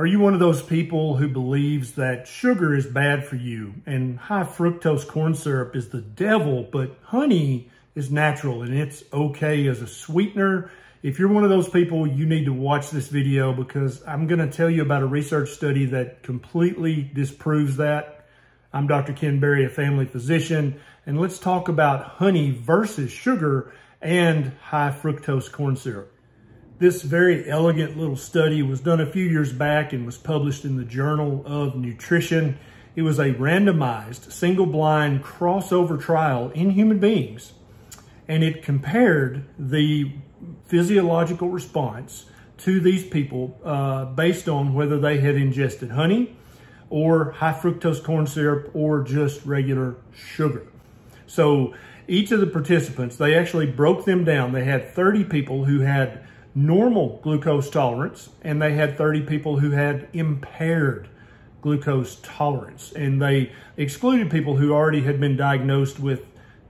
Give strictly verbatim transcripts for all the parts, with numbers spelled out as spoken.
Are you one of those people who believes that sugar is bad for you and high fructose corn syrup is the devil, but honey is natural and it's okay as a sweetener? If you're one of those people, you need to watch this video because I'm going to tell you about a research study that completely disproves that. I'm Doctor Ken Berry, a family physician, and let's talk about honey versus sugar and high fructose corn syrup. This very elegant little study was done a few years back and was published in the Journal of Nutrition. It was a randomized, single-blind, crossover trial in human beings, and it compared the physiological response to these people uh, based on whether they had ingested honey or high fructose corn syrup or just regular sugar. So each of the participants, they actually broke them down. They had thirty people who had normal glucose tolerance and they had thirty people who had impaired glucose tolerance. And they excluded people who already had been diagnosed with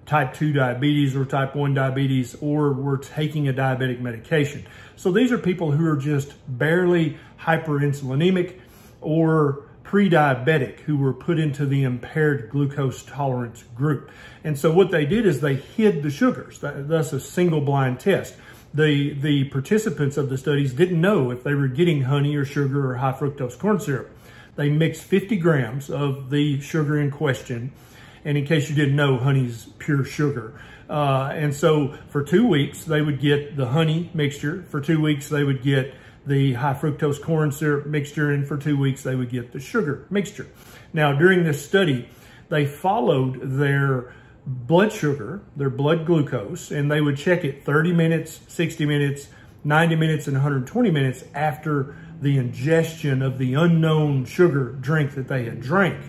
type two diabetes or type one diabetes or were taking a diabetic medication. So these are people who are just barely hyperinsulinemic or pre-diabetic who were put into the impaired glucose tolerance group. And so what they did is they hid the sugars. That's a single blind test. The, the participants of the studies didn't know if they were getting honey or sugar or high fructose corn syrup. They mixed fifty grams of the sugar in question. And in case you didn't know, honey's pure sugar. Uh, and so for two weeks, they would get the honey mixture. For two weeks, they would get the high fructose corn syrup mixture. And for two weeks, they would get the sugar mixture. Now, during this study, they followed their blood sugar, their blood glucose, and they would check it thirty minutes, sixty minutes, ninety minutes, and one hundred twenty minutes after the ingestion of the unknown sugar drink that they had drank.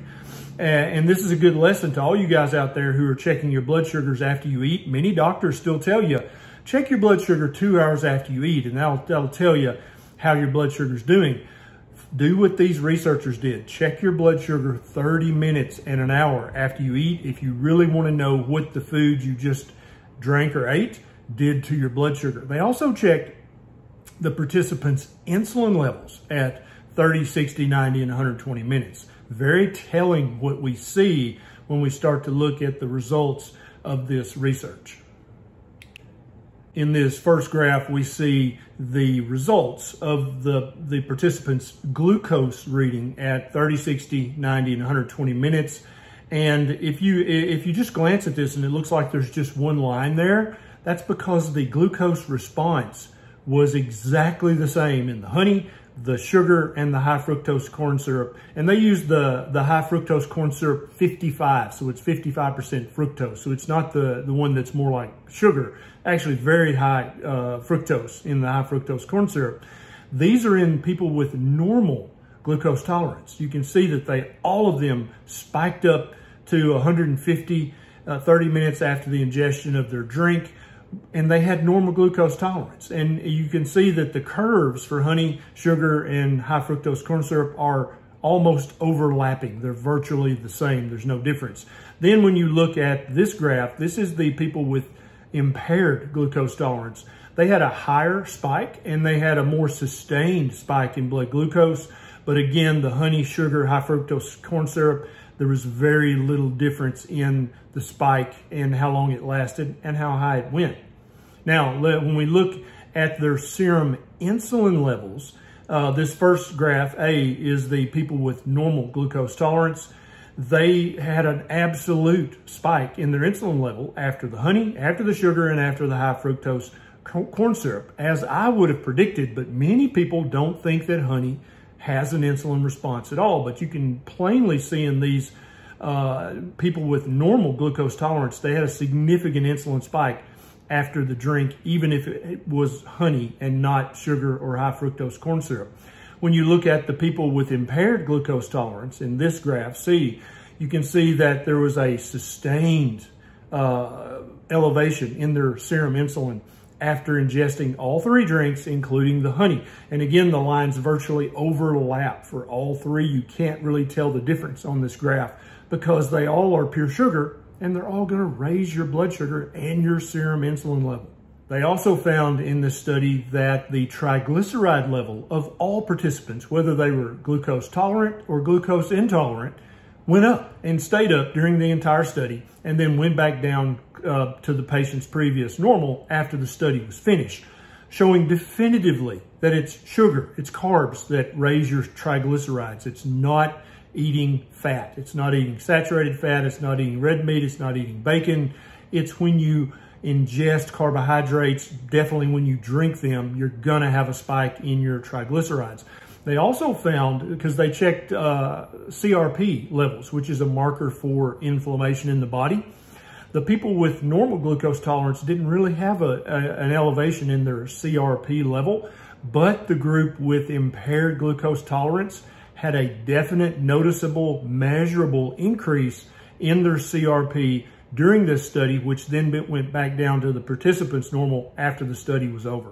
And this is a good lesson to all you guys out there who are checking your blood sugars after you eat. Many doctors still tell you, check your blood sugar two hours after you eat, and that'll, that'll tell you how your blood sugar's doing. Do what these researchers did. Check your blood sugar thirty minutes and an hour after you eat if you really want to know what the food you just drank or ate did to your blood sugar. They also checked the participants' insulin levels at thirty, sixty, ninety, and one hundred twenty minutes. Very telling what we see when we start to look at the results of this research. In this first graph, we see the results of the, the participants' glucose reading at thirty, sixty, ninety, and one hundred twenty minutes. And if you, if you just glance at this and it looks like there's just one line there, that's because the glucose response was exactly the same in the honey, the sugar, and the high fructose corn syrup. And they used the, the high fructose corn syrup fifty-five, so it's fifty-five percent fructose. So it's not the, the one that's more like sugar, actually very high uh, fructose in the high fructose corn syrup. These are in people with normal glucose tolerance. You can see that they, all of them spiked up to one hundred fifty, uh, thirty minutes after the ingestion of their drink. And they had normal glucose tolerance. And you can see that the curves for honey, sugar, and high fructose corn syrup are almost overlapping. They're virtually the same. There's no difference. Then when you look at this graph, this is the people with impaired glucose tolerance. They had a higher spike and they had a more sustained spike in blood glucose. But again, the honey, sugar, high fructose corn syrup, there was very little difference in the spike and how long it lasted and how high it went. Now, when we look at their serum insulin levels, uh, this first graph A is the people with normal glucose tolerance. They had an absolute spike in their insulin level after the honey, after the sugar, and after the high fructose corn syrup, as I would have predicted, but many people don't think that honey has an insulin response at all, but you can plainly see in these uh, people with normal glucose tolerance, they had a significant insulin spike after the drink, even if it was honey and not sugar or high fructose corn syrup. When you look at the people with impaired glucose tolerance in this graph C, you can see that there was a sustained uh, elevation in their serum insulin after ingesting all three drinks, including the honey. And again, the lines virtually overlap for all three. You can't really tell the difference on this graph because they all are pure sugar and they're all gonna raise your blood sugar and your serum insulin level. They also found in this study that the triglyceride level of all participants, whether they were glucose tolerant or glucose intolerant, went up and stayed up during the entire study and then went back down uh, to the patient's previous normal after the study was finished, showing definitively that it's sugar, it's carbs that raise your triglycerides. It's not eating fat. It's not eating saturated fat. It's not eating red meat. It's not eating bacon. It's when you ingest carbohydrates, definitely when you drink them, you're going to have a spike in your triglycerides. They also found, because they checked uh, C R P levels, which is a marker for inflammation in the body, the people with normal glucose tolerance didn't really have a, a, an elevation in their C R P level, but the group with impaired glucose tolerance had a definite, noticeable, measurable increase in their C R P during this study, which then went back down to the participants' normal after the study was over.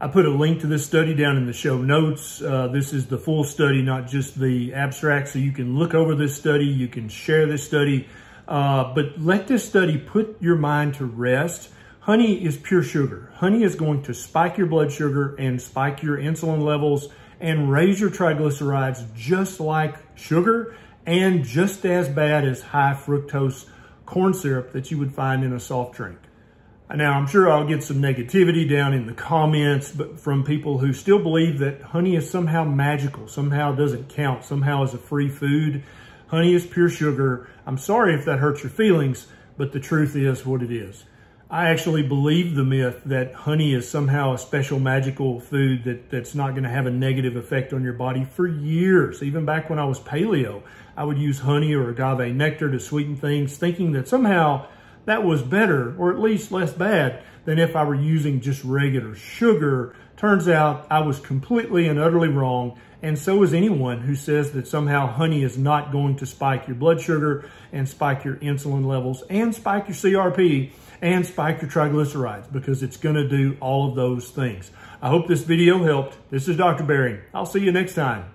I put a link to this study down in the show notes. Uh, this is the full study, not just the abstract, so you can look over this study, you can share this study, uh, but let this study put your mind to rest. Honey is pure sugar. Honey is going to spike your blood sugar and spike your insulin levels and raise your triglycerides just like sugar and just as bad as high fructose corn syrup that you would find in a soft drink. Now, I'm sure I'll get some negativity down in the comments, but from people who still believe that honey is somehow magical, somehow doesn't count, somehow is a free food. Honey is pure sugar. I'm sorry if that hurts your feelings, but the truth is what it is. I actually believe the myth that honey is somehow a special magical food that, that's not going to have a negative effect on your body for years. Even back when I was paleo, I would use honey or agave nectar to sweeten things, thinking that somehow that was better or at least less bad than if I were using just regular sugar. Turns out I was completely and utterly wrong, and so is anyone who says that somehow honey is not going to spike your blood sugar and spike your insulin levels and spike your C R P and spike your triglycerides, because it's going to do all of those things. I hope this video helped. This is Doctor Berry. I'll see you next time.